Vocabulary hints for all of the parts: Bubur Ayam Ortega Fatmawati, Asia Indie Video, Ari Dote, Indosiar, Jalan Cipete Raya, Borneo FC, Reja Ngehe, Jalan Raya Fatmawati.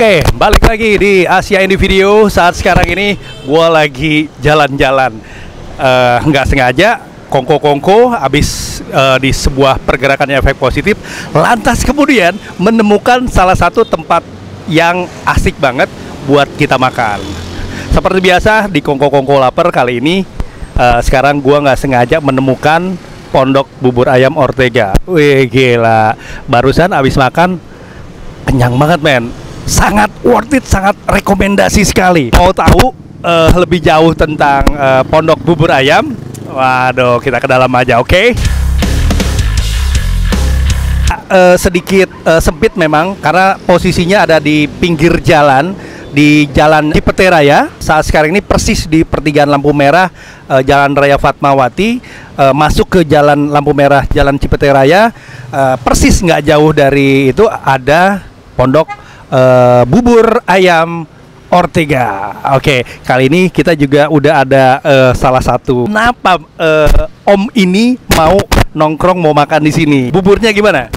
Oke, balik lagi di Asia Indie Video. Saat sekarang ini gue lagi jalan-jalan, nggak sengaja kongko-kongko habis di sebuah pergerakan yang efek positif, lantas kemudian menemukan salah satu tempat yang asik banget buat kita makan. Seperti biasa di kongko-kongko lapar kali ini, sekarang gue nggak sengaja menemukan pondok bubur ayam Ortega. Wih gila, barusan habis makan kenyang banget men. Sangat worth it, sangat rekomendasi sekali. Mau tahu lebih jauh tentang pondok bubur ayam? Waduh, kita ke dalam aja, oke? Sedikit sempit memang karena posisinya ada di pinggir jalan, di Jalan Cipete Raya. Saat sekarang ini persis di pertigaan lampu merah Jalan Raya Fatmawati, masuk ke Jalan Lampu Merah Jalan Cipete Raya. Persis nggak jauh dari itu ada pondok bubur ayam Ortega. Oke, kali ini kita juga udah ada salah satu. Kenapa Om ini mau nongkrong, mau makan di sini? Buburnya gimana?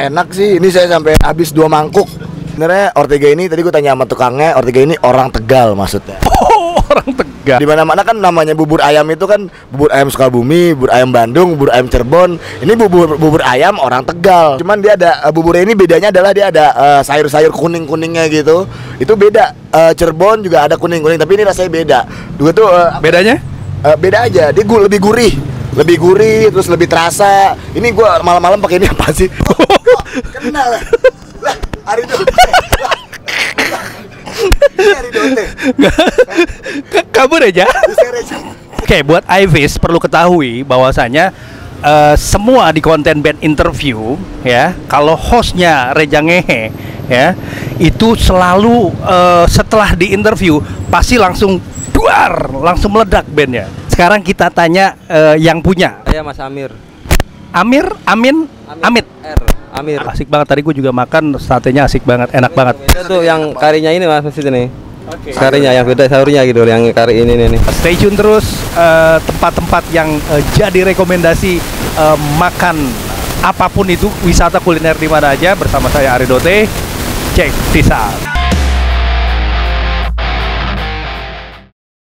Enak sih. Ini saya sampai habis 2 mangkuk. Sebenarnya Ortega ini tadi gue tanya sama tukangnya, Ortega ini orang Tegal maksudnya. Oh, orang Tegal. Di mana-mana kan namanya bubur ayam itu kan bubur ayam Sukabumi, bubur ayam Bandung, bubur ayam Cirebon. Ini bubur ayam orang Tegal. Cuman dia ada buburnya ini bedanya adalah dia ada sayur-sayur kuning-kuningnya gitu. Itu beda. Cirebon juga ada kuning-kuning, tapi ini rasanya beda. Dua tuh bedanya? Beda aja. Dia lebih gurih. Lebih gurih terus lebih terasa. Ini gua malam-malam pakai ini apa sih? Oh, kenal. Lah, Ari Dote. Ari Dote. Kamu Reja? Oke, buat Ivis perlu ketahui bahwasanya semua di konten band interview ya, kalau hostnya Reja Ngehe ya, itu selalu setelah di interview pasti langsung duar, langsung meledak bandnya. Sekarang kita tanya yang punya. Saya Mas Amir. Amir, Amin, Amit. Amir. Asik banget, tadi gue juga makan satenya asik banget, enak banget. Itu yang karinya ini Mas, masih ini. Okay. Karinya yang beda sayurnya gitu, yang kari ini nih. Stay tune terus tempat-tempat yang jadi rekomendasi makan apapun itu, wisata kuliner di mana aja bersama saya Ari Dote. Check this out.